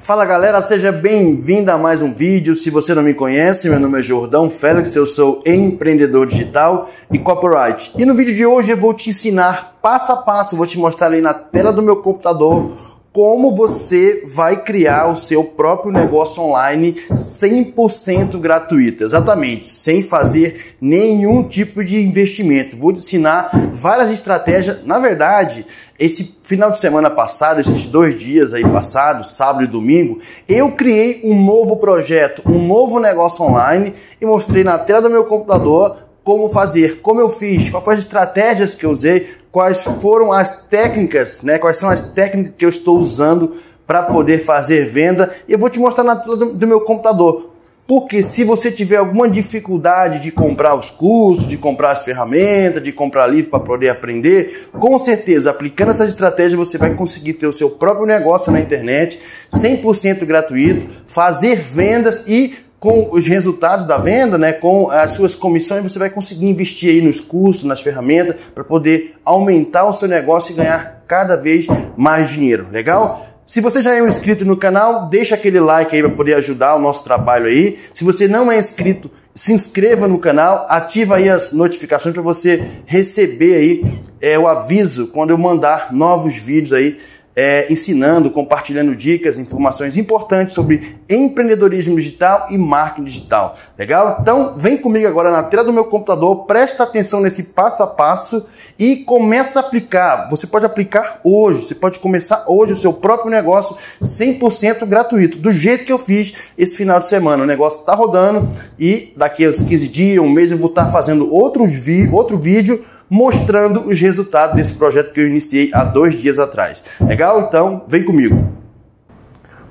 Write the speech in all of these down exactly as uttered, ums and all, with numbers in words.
Fala galera, seja bem-vindo a mais um vídeo. Se você não me conhece, meu nome é Jordão Felix, eu sou empreendedor digital e copyright. E no vídeo de hoje eu vou te ensinar passo a passo, vou te mostrar ali na tela do meu computador como você vai criar o seu próprio negócio online cem por cento gratuito, exatamente, sem fazer nenhum tipo de investimento. Vou te ensinar várias estratégias, na verdade. Esse final de semana passado, esses dois dias aí passados, sábado e domingo, eu criei um novo projeto, um novo negócio online e mostrei na tela do meu computador como fazer, como eu fiz, quais foram as estratégias que eu usei, quais foram as técnicas, né? Quais são as técnicas que eu estou usando para poder fazer venda. E eu vou te mostrar na tela do, do meu computador. Porque se você tiver alguma dificuldade de comprar os cursos, de comprar as ferramentas, de comprar livro para poder aprender, com certeza, aplicando essas estratégias, você vai conseguir ter o seu próprio negócio na internet, cem por cento gratuito, fazer vendas e com os resultados da venda, né, com as suas comissões, você vai conseguir investir aí nos cursos, nas ferramentas, para poder aumentar o seu negócio e ganhar cada vez mais dinheiro, legal? Se você já é um inscrito no canal, deixa aquele like aí para poder ajudar o nosso trabalho aí. Se você não é inscrito, se inscreva no canal, ativa aí as notificações para você receber aí é, o aviso quando eu mandar novos vídeos aí é, ensinando, compartilhando dicas, informações importantes sobre empreendedorismo digital e marketing digital. Legal? Então vem comigo agora na tela do meu computador, presta atenção nesse passo a passo e começa a aplicar. Você pode aplicar hoje, você pode começar hoje o seu próprio negócio cem por cento gratuito, do jeito que eu fiz esse final de semana. O negócio está rodando e daqui a uns quinze dias, um mês, eu vou estar fazendo outros vi- outro vídeo mostrando os resultados desse projeto que eu iniciei há dois dias atrás. Legal? Então vem comigo.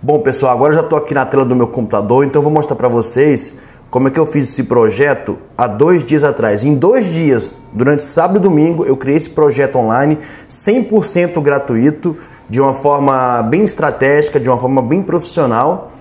Bom pessoal, agora eu já estou aqui na tela do meu computador, então eu vou mostrar para vocês como é que eu fiz esse projeto há dois dias atrás. Em dois dias, durante sábado e domingo, eu criei esse projeto online cem por cento gratuito, de uma forma bem estratégica, de uma forma bem profissional,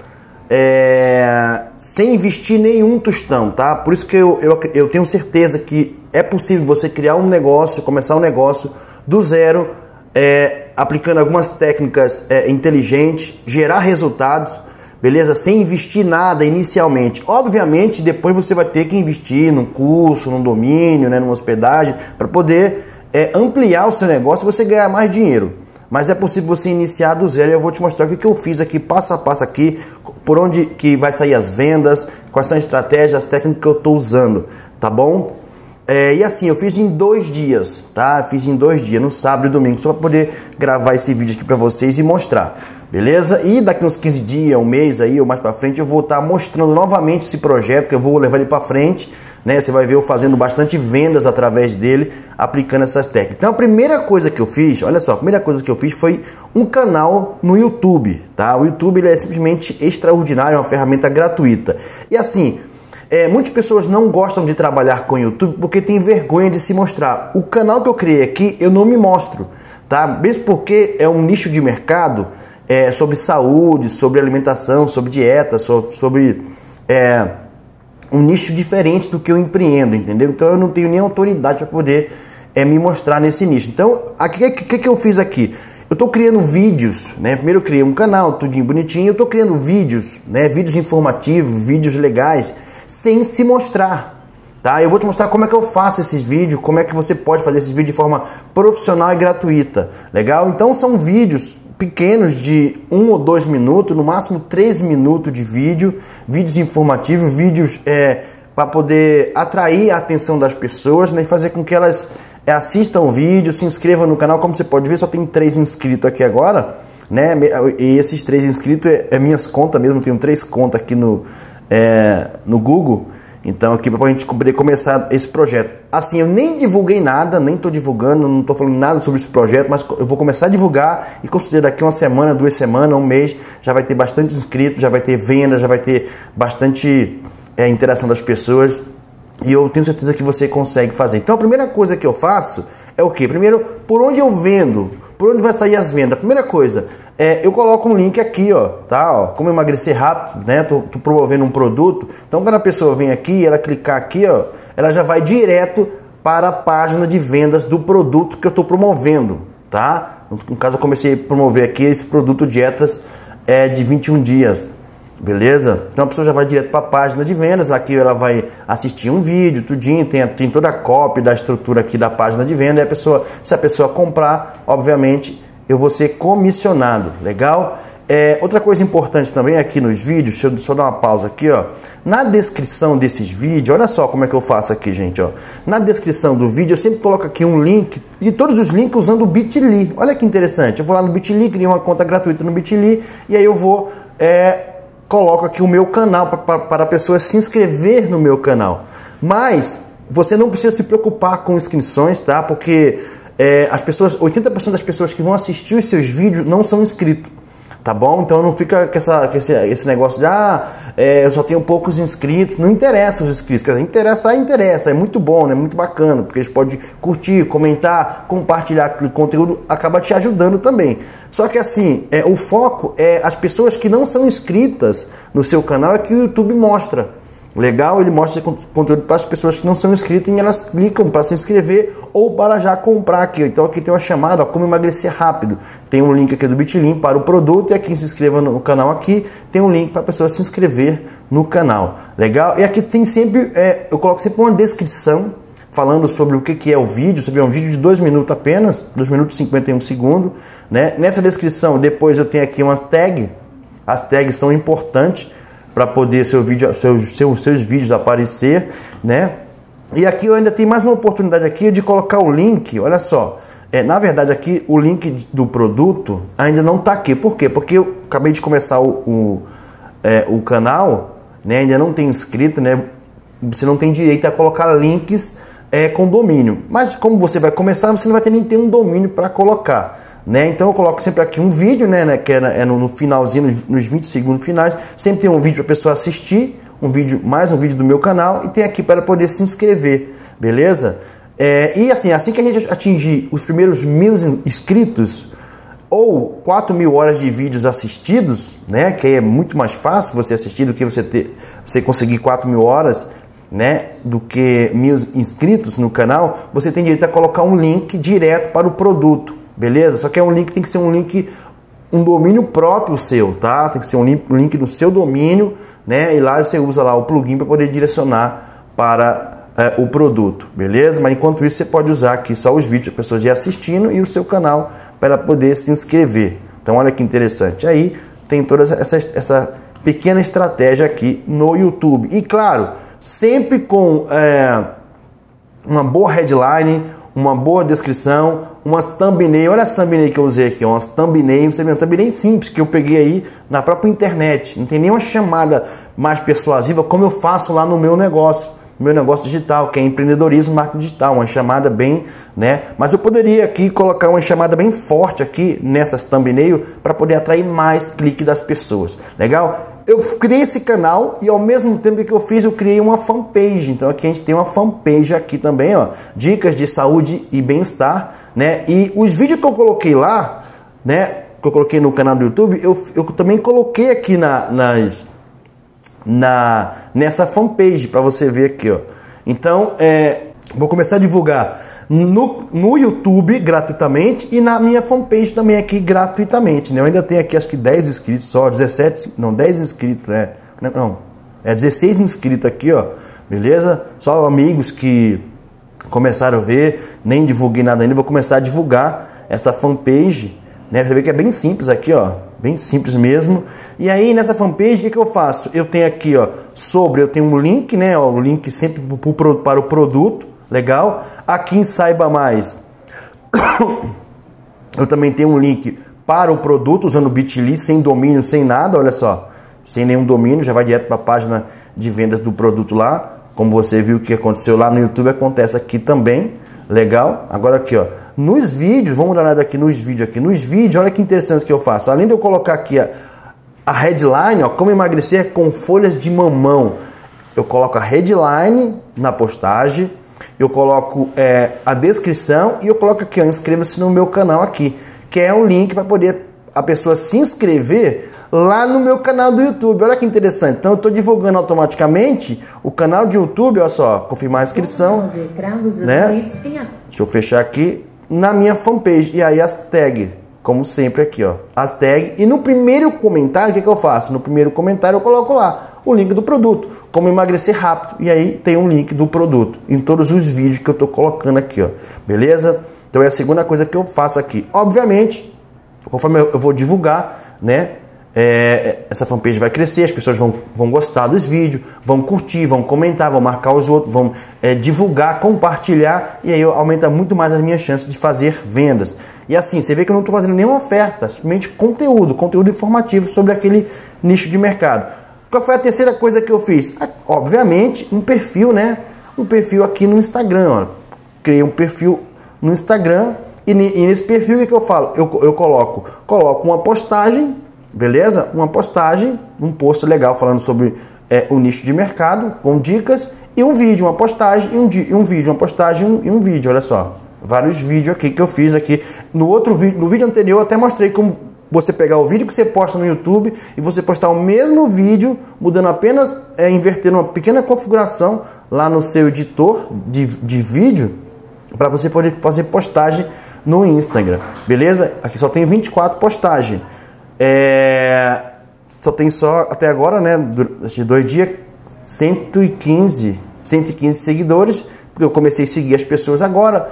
é... sem investir nenhum tostão, tá? Por isso que eu, eu, eu tenho certeza que é possível você criar um negócio, começar um negócio do zero, é... aplicando algumas técnicas é, inteligentes, gerar resultados, beleza? Sem investir nada inicialmente. Obviamente, depois você vai ter que investir num curso, num domínio, né, numa hospedagem, para poder é, ampliar o seu negócio e você ganhar mais dinheiro. Mas é possível você iniciar do zero. Eu vou te mostrar o que eu fiz aqui, passo a passo aqui, por onde que vai sair as vendas, quais são as estratégias, as técnicas que eu estou usando, tá bom? É, e assim, eu fiz em dois dias, tá? Fiz em dois dias, no sábado e domingo, só para poder gravar esse vídeo aqui para vocês e mostrar. Beleza? E daqui uns quinze dias, um mês aí, ou mais pra frente, eu vou estar mostrando novamente esse projeto, que eu vou levar ele pra frente, né? Você vai ver eu fazendo bastante vendas através dele, aplicando essas técnicas. Então a primeira coisa que eu fiz, olha só, a primeira coisa que eu fiz foi um canal no YouTube, tá? O YouTube, ele é simplesmente extraordinário, é uma ferramenta gratuita. E assim, é, muitas pessoas não gostam de trabalhar com o YouTube porque tem vergonha de se mostrar. O canal que eu criei aqui, eu não me mostro, tá? Mesmo porque é um nicho de mercado, É, sobre saúde, sobre alimentação, sobre dieta, so, sobre é, um nicho diferente do que eu empreendo, entendeu? Então eu não tenho nem autoridade para poder é, me mostrar nesse nicho. Então, o que, que, que eu fiz aqui? Eu estou criando vídeos, né? Primeiro eu criei um canal, tudinho bonitinho, eu estou criando vídeos, né? Vídeos informativos, vídeos legais, sem se mostrar. Tá? Eu vou te mostrar como é que eu faço esses vídeos, como é que você pode fazer esses vídeos de forma profissional e gratuita. Legal? Então são vídeos pequenos de um ou dois minutos, no máximo três minutos de vídeo, vídeos informativos, vídeos é, para poder atrair a atenção das pessoas, né, e fazer com que elas é, assistam o vídeo, se inscrevam no canal. Como você pode ver, só tem três inscritos aqui agora, né? E esses três inscritos é, é minhas contas mesmo, tenho três contas aqui no, é, no Google. Então aqui para a gente poder começar esse projeto. Assim, eu nem divulguei nada, nem estou divulgando, não estou falando nada sobre esse projeto, mas eu vou começar a divulgar e considero daqui uma semana, duas semanas, um mês, já vai ter bastante inscritos, já vai ter venda, já vai ter bastante é, interação das pessoas e eu tenho certeza que você consegue fazer. Então a primeira coisa que eu faço é o quê? Primeiro, por onde eu vendo? Por onde vai sair as vendas? A primeira coisa, é, eu coloco um link aqui, ó, tá? Ó, como emagrecer rápido, né? Tô, tô promovendo um produto. Então, quando a pessoa vem aqui, ela clicar aqui, ó, ela já vai direto para a página de vendas do produto que eu tô promovendo, tá? No, no caso, eu comecei a promover aqui esse produto dietas é de vinte e um dias, beleza? Então a pessoa já vai direto para a página de vendas, aqui ela vai assistir um vídeo, tudinho, tem, tem toda a cópia da estrutura aqui da página de venda, e a pessoa, se a pessoa comprar, obviamente eu vou ser comissionado, legal? É, outra coisa importante também aqui nos vídeos, deixa eu só dar uma pausa aqui, ó. Na descrição desses vídeos, olha só como é que eu faço aqui, gente, ó. Na descrição do vídeo eu sempre coloco aqui um link, e todos os links usando o Bitly. Olha que interessante, eu vou lá no Bitly, crio uma conta gratuita no Bitly, e aí eu vou, é, coloco aqui o meu canal para a pessoa se inscrever no meu canal. Mas você não precisa se preocupar com inscrições, tá? Porque é, as pessoas, oitenta por cento das pessoas que vão assistir os seus vídeos não são inscritos. Tá bom? Então não fica com, essa, com esse, esse negócio de ah, é, eu só tenho poucos inscritos. Não interessa os inscritos. Quer dizer, interessa, interessa. É muito bom, né? Muito bacana. Porque eles podem curtir, comentar, compartilhar aquele conteúdo. Acaba te ajudando também. Só que assim, é, o foco é as pessoas que não são inscritas no seu canal é que o YouTube mostra. Legal? Ele mostra conteúdo para as pessoas que não são inscritas e elas clicam para se inscrever ou para já comprar aqui. Então aqui tem uma chamada, ó, como emagrecer rápido. Tem um link aqui do Bitly para o produto e aqui se inscreva no canal aqui. Tem um link para a pessoa se inscrever no canal. Legal? E aqui tem sempre, é, eu coloco sempre uma descrição falando sobre o que, que é o vídeo. Você vê um vídeo de dois minutos apenas, dois minutos e cinquenta e um segundos. Né? Nessa descrição depois eu tenho aqui umas tags. As tags são importantes para poder seu vídeo, seus, seus, seus vídeos aparecer, né? E aqui eu ainda tenho mais uma oportunidade aqui de colocar o link, olha só. É, na verdade aqui o link do produto ainda não tá aqui. Por quê? Porque eu acabei de começar o, o, é, o canal, né? Ainda não tem inscrito, né? Você não tem direito a colocar links é, com domínio. Mas como você vai começar, você não vai ter nem ter um domínio para colocar. Né? Então eu coloco sempre aqui um vídeo, né, né que é, é no, no finalzinho, nos, nos vinte segundos finais, sempre tem um vídeo para a pessoa assistir, um vídeo, mais um vídeo do meu canal, e tem aqui para poder se inscrever, beleza? É, e assim, assim que a gente atingir os primeiros mil inscritos, ou quatro mil horas de vídeos assistidos, né, que aí é muito mais fácil você assistir do que você, ter, você conseguir quatro mil horas, né, do que mil inscritos no canal, você tem direito a colocar um link direto para o produto. Beleza? Só que é um link, tem que ser um link, um domínio próprio seu, tá? Tem que ser um link, um link do seu domínio, né? E lá você usa lá o plugin para poder direcionar para é, o produto, beleza? Mas enquanto isso você pode usar aqui só os vídeos, as pessoas já assistindo e o seu canal para poder se inscrever. Então olha que interessante. Aí tem toda essa, essa pequena estratégia aqui no YouTube. E claro, sempre com é, uma boa headline, uma boa descrição, umas thumbnail, olha as thumbnail que eu usei aqui, umas thumbnail, você vê, uma thumbnail simples que eu peguei aí na própria internet, não tem nenhuma chamada mais persuasiva como eu faço lá no meu negócio, meu negócio digital, que é empreendedorismo, marketing digital, uma chamada bem, né, mas eu poderia aqui colocar uma chamada bem forte aqui nessas thumbnail para poder atrair mais clique das pessoas, legal? Eu criei esse canal e ao mesmo tempo que eu fiz, eu criei uma fanpage. Então aqui a gente tem uma fanpage aqui também, ó. Dicas de saúde e bem-estar, né? E os vídeos que eu coloquei lá, né? Que eu coloquei no canal do YouTube, eu, eu também coloquei aqui na, nas, na, nessa fanpage para você ver aqui, ó. Então, é, vou começar a divulgar No, no YouTube gratuitamente e na minha fanpage também aqui gratuitamente, né? Eu ainda tenho aqui acho que dez inscritos só, dezessete, não, dez inscritos, né? Não, é dezesseis inscritos aqui, ó, beleza? Só amigos que começaram a ver, nem divulguei nada ainda, vou começar a divulgar essa fanpage, né? Você vê que é bem simples aqui, ó, bem simples mesmo. E aí nessa fanpage o que, que eu faço? Eu tenho aqui, ó, sobre, eu tenho um link, né? Ó, o link sempre pro, pro, para o produto. Legal? Aqui em Saiba Mais eu também tenho um link para o produto usando o Bitly, sem domínio, sem nada, olha só, sem nenhum domínio, já vai direto para a página de vendas do produto lá, como você viu que aconteceu lá no YouTube, acontece aqui também, legal? Agora aqui, ó, nos vídeos, vamos dar uma olhada aqui nos vídeos aqui, nos vídeos, olha que interessante que eu faço, além de eu colocar aqui a, a headline, ó, como emagrecer com folhas de mamão, eu coloco a headline na postagem, eu coloco é, a descrição e eu coloco aqui, inscreva-se no meu canal aqui, que é um link para poder a pessoa se inscrever lá no meu canal do YouTube. Olha que interessante. Então eu estou divulgando automaticamente o canal de YouTube, olha só, confirmar a inscrição, né? Deixa eu fechar aqui na minha fanpage e aí as tags. como sempre aqui, ó, as tags. E no primeiro comentário, o que, que eu faço? No primeiro comentário eu coloco lá o link do produto, como emagrecer rápido. E aí tem um link do produto em todos os vídeos que eu tô colocando aqui, ó. Beleza? Então é a segunda coisa que eu faço aqui. Obviamente, conforme eu vou divulgar, né, é, essa fanpage vai crescer, as pessoas vão, vão gostar dos vídeos, vão curtir, vão comentar, vão marcar os outros, vão é, divulgar, compartilhar, e aí aumenta muito mais as minhas chances de fazer vendas. E assim, você vê que eu não estou fazendo nenhuma oferta, simplesmente conteúdo, conteúdo informativo sobre aquele nicho de mercado. Qual foi a terceira coisa que eu fiz? Obviamente, um perfil, né? Um perfil aqui no Instagram, ó. Criei um perfil no Instagram, e, e nesse perfil o que, que eu falo? Eu, eu coloco, coloco uma postagem, beleza? Uma postagem, um post legal falando sobre é, o nicho de mercado, com dicas, e um vídeo, uma postagem, e um, e um vídeo, uma postagem um, e um vídeo, olha só. Vários vídeos aqui que eu fiz aqui. No outro vídeo, no vídeo anterior eu até mostrei como você pegar o vídeo que você posta no YouTube e você postar o mesmo vídeo, mudando apenas, é, invertendo uma pequena configuração lá no seu editor de, de vídeo, para você poder fazer postagem no Instagram, beleza? Aqui só tem vinte e quatro postagens. É, só tem só até agora, né, durante dois dias, cento e quinze seguidores, porque eu comecei a seguir as pessoas agora,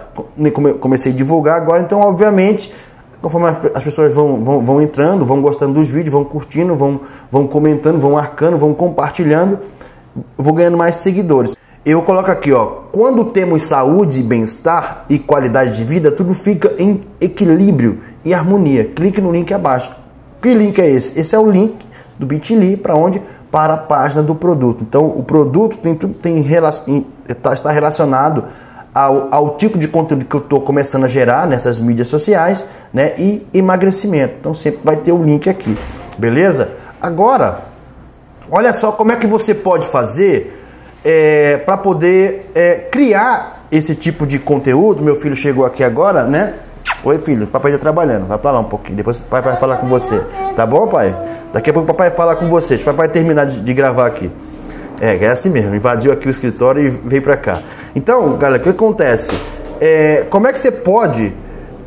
comecei a divulgar agora, então obviamente conforme as pessoas vão, vão, vão entrando, vão gostando dos vídeos, vão curtindo, vão, vão comentando, vão marcando, vão compartilhando, vou ganhando mais seguidores. Eu coloco aqui, ó, quando temos saúde, bem-estar e qualidade de vida, tudo fica em equilíbrio e harmonia. Clique no link abaixo. Que link é esse? Esse é o link do Bitly para onde? Para a página do produto. Então, o produto tem tudo tem relacion, está relacionado ao, ao tipo de conteúdo que eu estou começando a gerar nessas mídias sociais, né? E emagrecimento. Então, sempre vai ter o link aqui, beleza? Agora, olha só como é que você pode fazer é, para poder é, criar esse tipo de conteúdo. Meu filho chegou aqui agora, né? Oi, filho, o papai tá trabalhando, vai pra lá um pouquinho, depois o papai vai falar com você, tá bom, pai? Daqui a pouco o papai fala com você, deixa o papai terminar de, de gravar aqui. É, é assim mesmo, invadiu aqui o escritório e veio pra cá. Então, galera, o que acontece? É, como é que você pode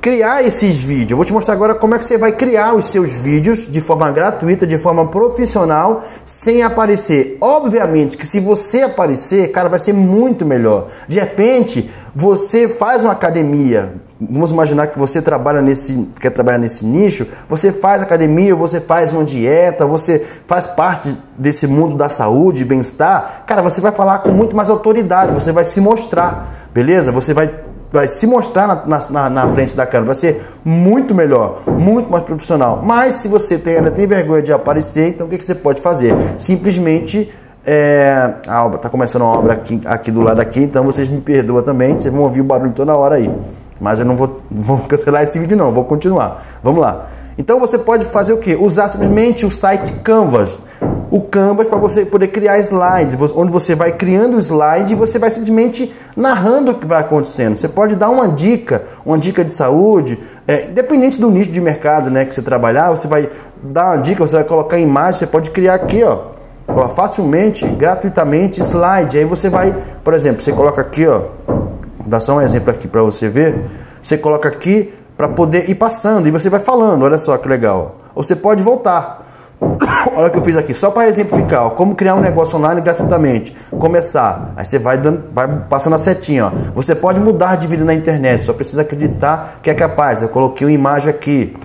criar esses vídeos? Eu vou te mostrar agora como é que você vai criar os seus vídeos de forma gratuita, de forma profissional, sem aparecer. Obviamente que se você aparecer, cara, vai ser muito melhor. De repente, você faz uma academia. Vamos imaginar que você trabalha nesse, quer trabalhar nesse nicho, você faz academia, você faz uma dieta, você faz parte desse mundo da saúde, bem-estar, cara, você vai falar com muito mais autoridade, você vai se mostrar, beleza? Você vai, vai se mostrar na, na, na frente da câmera, vai ser muito melhor, muito mais profissional. Mas se você tem, ainda tem vergonha de aparecer, então o que, que você pode fazer? Simplesmente... É, a obra, tá começando uma obra aqui, aqui do lado aqui, então vocês me perdoam também, vocês vão ouvir o barulho toda hora aí. Mas eu não vou, vou cancelar esse vídeo não, vou continuar. Vamos lá. Então você pode fazer o que? Usar simplesmente o site Canva. O Canva para você poder criar slides, onde você vai criando o slide e você vai simplesmente narrando o que vai acontecendo. Você pode dar uma dica, uma dica de saúde, é, independente do nicho de mercado, né, que você trabalhar, você vai dar uma dica, você vai colocar imagem, você pode criar aqui, ó. Ó, facilmente, gratuitamente, slide. Aí você vai, por exemplo, você coloca aqui, ó, vou dar só um exemplo aqui para você ver. Você coloca aqui para poder ir passando e você vai falando. Olha só que legal. Ou você pode voltar. Olha o que eu fiz aqui, só para exemplificar, ó, como criar um negócio online gratuitamente. Começar. Aí você vai dando, vai passando a setinha, ó. Você pode mudar de vida na internet, só precisa acreditar que é capaz. Eu coloquei uma imagem aqui.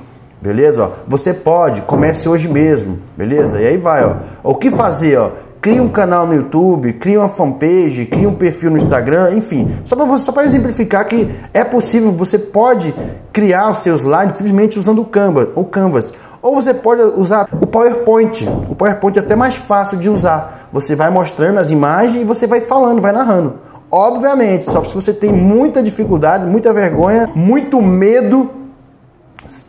Beleza? Ó, você pode, comece hoje mesmo, beleza? E aí vai, ó. O que fazer, ó? Cria um canal no YouTube, cria uma fanpage, cria um perfil no Instagram, enfim. Só para você, só para exemplificar que é possível, você pode criar os seus slides simplesmente usando o Canva, o Canvas. Ou você pode usar o PowerPoint. O PowerPoint é até mais fácil de usar. Você vai mostrando as imagens e você vai falando, vai narrando. Obviamente, só se você tem muita dificuldade, muita vergonha, muito medo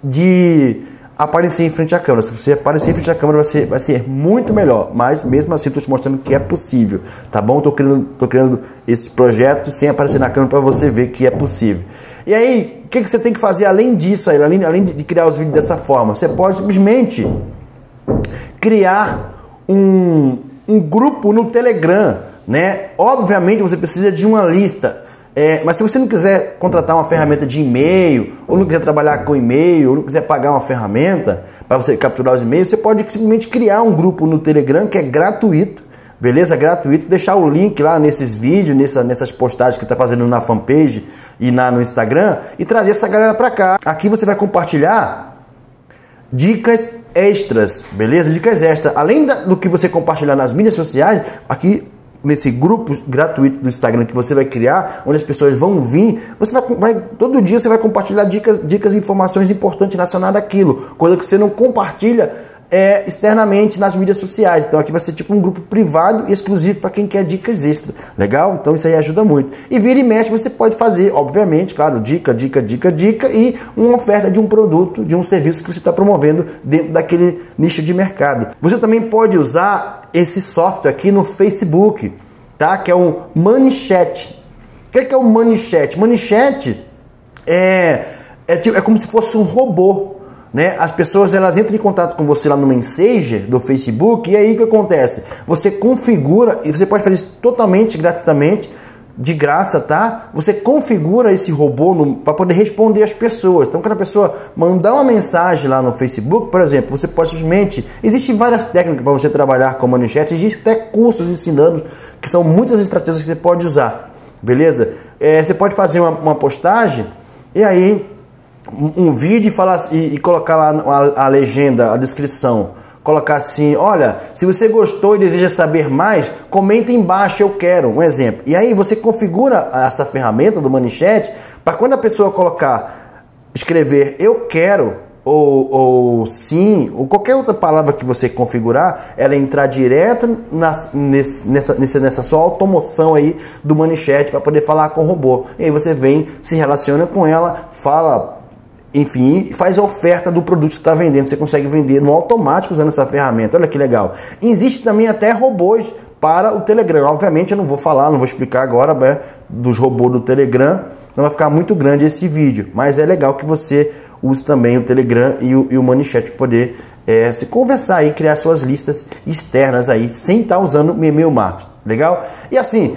de aparecer em frente à câmera. Se você aparecer em frente à câmera vai ser, vai ser muito melhor, mas mesmo assim estou te mostrando que é possível, tá bom? Estou criando, tô criando esse projeto sem aparecer na câmera para você ver que é possível. E aí, o que, que você tem que fazer além disso, aí, além, além de criar os vídeos dessa forma? Você pode simplesmente criar um, um grupo no Telegram, né? Obviamente você precisa de uma lista É, mas se você não quiser contratar uma ferramenta de e-mail, ou não quiser trabalhar com e-mail, ou não quiser pagar uma ferramenta para você capturar os e-mails, você pode simplesmente criar um grupo no Telegram que é gratuito, beleza? Gratuito, deixar o link lá nesses vídeos, nessa, nessas postagens que está fazendo na fanpage e na, no Instagram, e trazer essa galera para cá. Aqui você vai compartilhar dicas extras, beleza? Dicas extras. Além da, do que você compartilhar nas mídias sociais, aqui nesse grupo gratuito do Instagram que você vai criar, onde as pessoas vão vir, você vai, vai todo dia você vai compartilhar dicas, dicas e informações importantes relacionadas àquilo, coisa que você não compartilha é, externamente nas mídias sociais. Então aqui vai ser tipo um grupo privado exclusivo para quem quer dicas extras, legal? Então isso aí ajuda muito. E vira e mexe você pode fazer, obviamente, claro, dica, dica, dica, dica e uma oferta de um produto, de um serviço que você está promovendo dentro daquele nicho de mercado. Você também pode usar esse software aqui no Facebook, tá? Que é o Manychat. O que é, que é o Manychat? Manychat é, é, tipo, é como se fosse um robô, né? As pessoas elas entram em contato com você lá no Messenger do Facebook e aí o que acontece? Você configura, e você pode fazer isso totalmente gratuitamente, de graça, tá? Você configura esse robô para poder responder às pessoas. Então, quando a pessoa mandar uma mensagem lá no Facebook, por exemplo, você pode simplesmente... Existem várias técnicas para você trabalhar com o Manychat. Existem até cursos ensinando, que são muitas estratégias que você pode usar, beleza? É, você pode fazer uma, uma postagem e aí um, um vídeo e, falar, e, e colocar lá a, a legenda, a descrição. Colocar assim, olha, se você gostou e deseja saber mais, comenta embaixo, eu quero, um exemplo. E aí você configura essa ferramenta do Manychat para quando a pessoa colocar, escrever eu quero, ou, ou sim, ou qualquer outra palavra que você configurar, ela entrar direto nas, nessa, nessa, nessa sua automação aí do Manychat para poder falar com o robô. E aí você vem, se relaciona com ela, fala... Enfim, faz a oferta do produto que está vendendo. Você consegue vender no automático usando essa ferramenta. Olha que legal. Existe também até robôs para o Telegram. Obviamente eu não vou falar, não vou explicar agora né, dos robôs do Telegram. Não vai ficar muito grande esse vídeo. Mas é legal que você use também o Telegram e o, e o Manychat para poder é, se conversar e criar suas listas externas aí sem estar usando o e-mail marketing. Legal? E assim...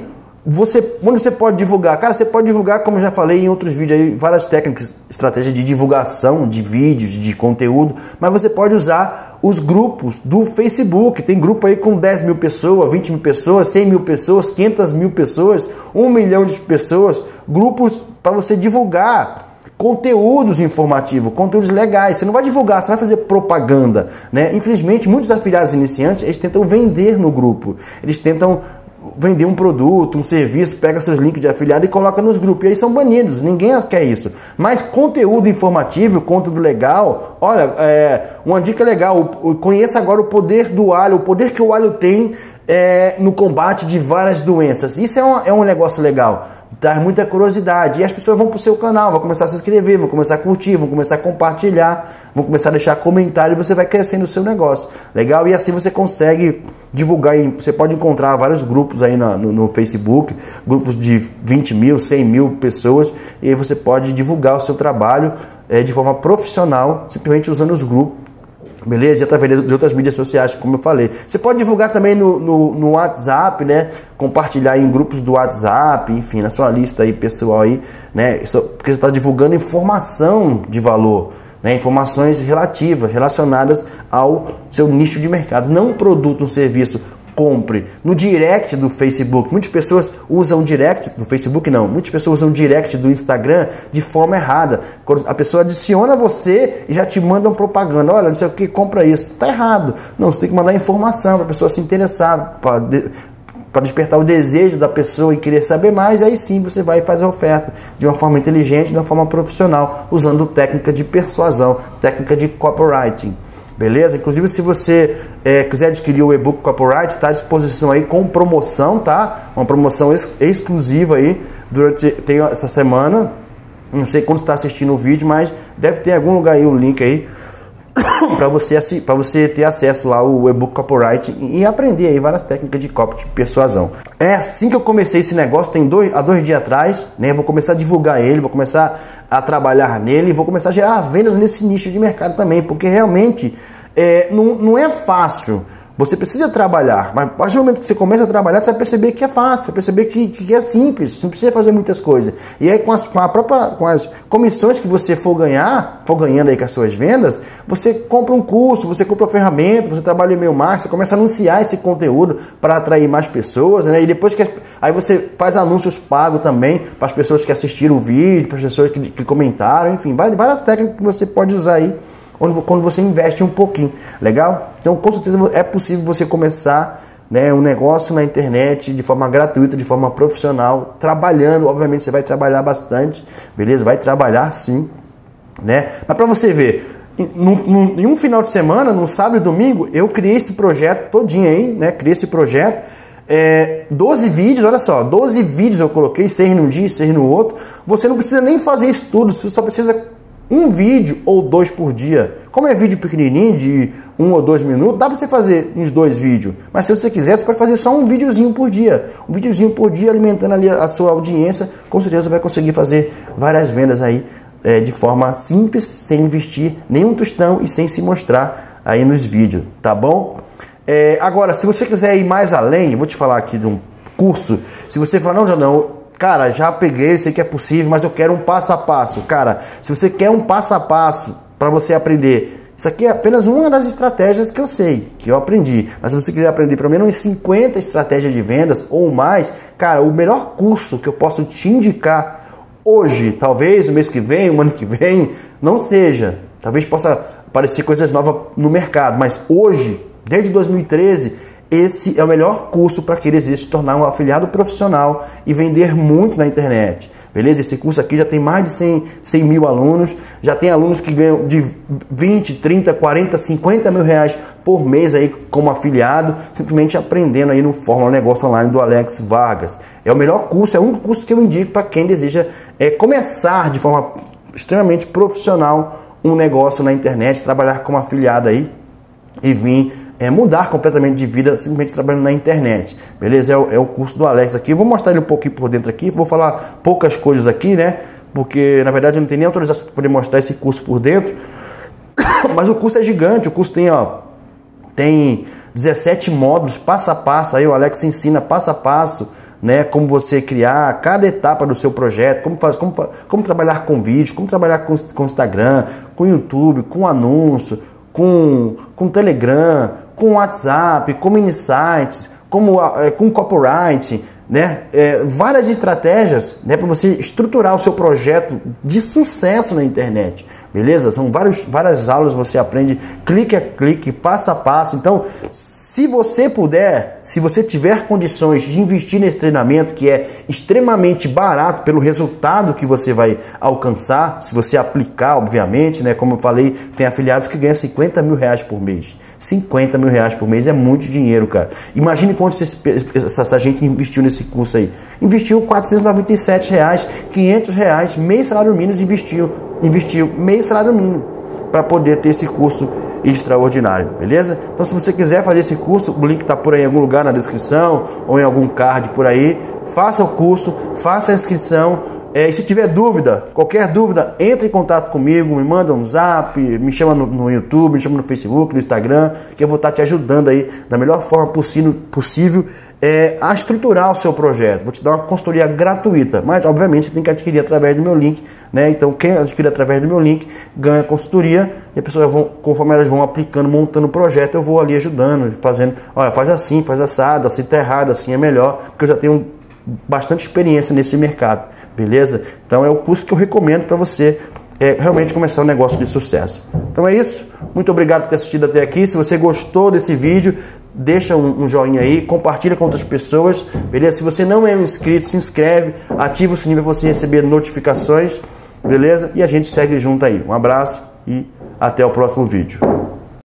Você, onde você pode divulgar? Cara, você pode divulgar, como eu já falei em outros vídeos aí, várias técnicas, estratégias de divulgação de vídeos, de conteúdo, mas você pode usar os grupos do Facebook. Tem grupo aí com dez mil pessoas, vinte mil pessoas, cem mil pessoas, quinhentas mil pessoas, um milhão de pessoas, grupos para você divulgar conteúdos informativos, conteúdos legais. Você não vai divulgar, você vai fazer propaganda, né? Infelizmente, muitos afiliados iniciantes, eles tentam vender no grupo, eles tentam vender um produto, um serviço, pega seus links de afiliado e coloca nos grupos. E aí são banidos, ninguém quer isso. Mas conteúdo informativo, conteúdo legal, olha, é, uma dica legal, conheça agora o poder do alho, o poder que o alho tem é, no combate de várias doenças. Isso é um, é um negócio legal, traz muita curiosidade. E as pessoas vão para o seu canal, vão começar a se inscrever, vão começar a curtir, vão começar a compartilhar, vão começar a deixar comentário e você vai crescendo o seu negócio. Legal? E assim você consegue divulgar. E você pode encontrar vários grupos aí no, no, no Facebook, grupos de vinte mil, cem mil pessoas. E você pode divulgar o seu trabalho é, de forma profissional, simplesmente usando os grupos. Beleza? E através de outras mídias sociais, como eu falei. Você pode divulgar também no, no, no WhatsApp, né? Compartilhar em grupos do WhatsApp, enfim, na sua lista aí pessoal aí, né? Isso, porque você está divulgando informação de valor, né? Informações relativas, relacionadas ao seu nicho de mercado. Não um produto, um serviço. Compre no direct do Facebook. Muitas pessoas usam direct do Facebook, não. Muitas pessoas usam direct do Instagram de forma errada. A pessoa adiciona você e já te manda uma propaganda. Olha, não sei o que, compra isso. Tá errado. Não, você tem que mandar informação para a pessoa se interessar, para de... despertar o desejo da pessoa e querer saber mais. Aí sim você vai fazer a oferta de uma forma inteligente, de uma forma profissional, usando técnica de persuasão, técnica de copywriting. Beleza? Inclusive, se você é, quiser adquirir o e-book Copyright, está à disposição aí com promoção, tá? Uma promoção ex exclusiva aí durante tem essa semana. Não sei quando está assistindo o vídeo, mas deve ter em algum lugar aí o link aí para você, para você ter acesso lá ao e-book Copyright e aprender aí várias técnicas de copy, de persuasão. É assim que eu comecei esse negócio, tem dois, há dois dias atrás, né? Vou começar a divulgar ele, vou começar a trabalhar nele e vou começar a gerar vendas nesse nicho de mercado também, porque realmente é, não, não é fácil Você precisa trabalhar, mas a partir do momento que você começa a trabalhar, você vai perceber que é fácil, vai perceber que, que é simples, você não precisa fazer muitas coisas. E aí com as, com a própria, com as comissões que você for ganhar, for ganhando aí com as suas vendas, você compra um curso, você compra uma ferramenta, você trabalha em e-mail marketing, você começa a anunciar esse conteúdo para atrair mais pessoas, né? E depois que... Aí você faz anúncios pagos também para as pessoas que assistiram o vídeo, para as pessoas que, que comentaram, enfim, várias técnicas que você pode usar aí quando você investe um pouquinho, legal? Então, com certeza é possível você começar, né, um negócio na internet de forma gratuita, de forma profissional, trabalhando. Obviamente você vai trabalhar bastante, beleza? Vai trabalhar sim, né? Mas para você ver, em, em um final de semana, no sábado e domingo, eu criei esse projeto todinho aí, né? Criei esse projeto, é, doze vídeos, olha só, doze vídeos eu coloquei, seis num dia, seis no outro. Você não precisa nem fazer isso tudo, você só precisa um vídeo ou dois por dia. Como é vídeo pequenininho, de um ou dois minutos, dá para você fazer uns dois vídeos. Mas se você quiser, você pode fazer só um videozinho por dia. Um videozinho por dia, alimentando ali a sua audiência. Com certeza vai conseguir fazer várias vendas aí, é, de forma simples, sem investir nenhum tostão e sem se mostrar aí nos vídeos, tá bom? É, agora, se você quiser ir mais além, eu vou te falar aqui de um curso. Se você falar, não, já não... Cara, já peguei, sei que é possível, mas eu quero um passo a passo. Cara, se você quer um passo a passo para você aprender, isso aqui é apenas uma das estratégias que eu sei, que eu aprendi. Mas se você quiser aprender pelo menos cinquenta estratégias de vendas ou mais, cara, o melhor curso que eu posso te indicar hoje, talvez o mês que vem, o ano que vem, não seja. Talvez possa aparecer coisas novas no mercado, mas hoje, desde dois mil e treze... esse é o melhor curso para quem deseja se tornar um afiliado profissional e vender muito na internet, beleza? Esse curso aqui já tem mais de cem mil alunos, já tem alunos que ganham de vinte, trinta, quarenta, cinquenta mil reais por mês aí como afiliado, simplesmente aprendendo aí no Fórmula Negócio Online do Alex Vargas. É o melhor curso, é um curso que eu indico para quem deseja é, começar de forma extremamente profissional um negócio na internet, trabalhar como afiliado aí e vir... É mudar completamente de vida simplesmente trabalhando na internet, beleza? É o, é o curso do Alex aqui. Eu vou mostrar ele um pouquinho por dentro aqui, vou falar poucas coisas aqui, né? Porque na verdade eu não tenho nem autorização para poder mostrar esse curso por dentro. Mas o curso é gigante, o curso tem, ó, tem dezessete módulos, passo a passo. Aí o Alex ensina passo a passo, né? Como você criar cada etapa do seu projeto, como, faz, como, como trabalhar com vídeo, como trabalhar com, com Instagram, com YouTube, com anúncio, com, com Telegram, com WhatsApp, com mini sites, como, é, com copyright, né? É, várias estratégias, né, para você estruturar o seu projeto de sucesso na internet, beleza? São vários, várias aulas, você aprende clique a clique, passo a passo. Então, se você puder, se você tiver condições de investir nesse treinamento, que é extremamente barato pelo resultado que você vai alcançar, se você aplicar, obviamente, né? Como eu falei, tem afiliados que ganham cinquenta mil reais por mês. cinquenta mil reais por mês é muito dinheiro, cara. Imagine quanto essa gente investiu nesse curso aí. Investiu quatrocentos e noventa e sete reais, quinhentos reais, meio salário mínimo, investiu, investiu meio salário mínimo para poder ter esse curso extraordinário, beleza? Então, se você quiser fazer esse curso, o link tá por aí em algum lugar na descrição ou em algum card por aí. Faça o curso, faça a inscrição. É, e se tiver dúvida, qualquer dúvida, entre em contato comigo, me manda um zap, me chama no, no YouTube, me chama no Facebook, no Instagram, que eu vou estar te ajudando aí da melhor forma possível, possível é, a estruturar o seu projeto. Vou te dar uma consultoria gratuita, mas obviamente tem que adquirir através do meu link, né? Então quem adquirir através do meu link ganha consultoria e as pessoas vão, conforme elas vão aplicando, montando o projeto, eu vou ali ajudando, fazendo, olha, faz assim, faz assado, assim tá errado, assim é melhor, porque eu já tenho bastante experiência nesse mercado. Beleza? Então é o curso que eu recomendo para você é, realmente começar um negócio de sucesso. Então é isso. Muito obrigado por ter assistido até aqui. Se você gostou desse vídeo, deixa um, um joinha aí, compartilha com outras pessoas. Beleza? Se você não é um inscrito, se inscreve, ativa o sininho para você receber notificações. Beleza? E a gente segue junto aí. Um abraço e até o próximo vídeo.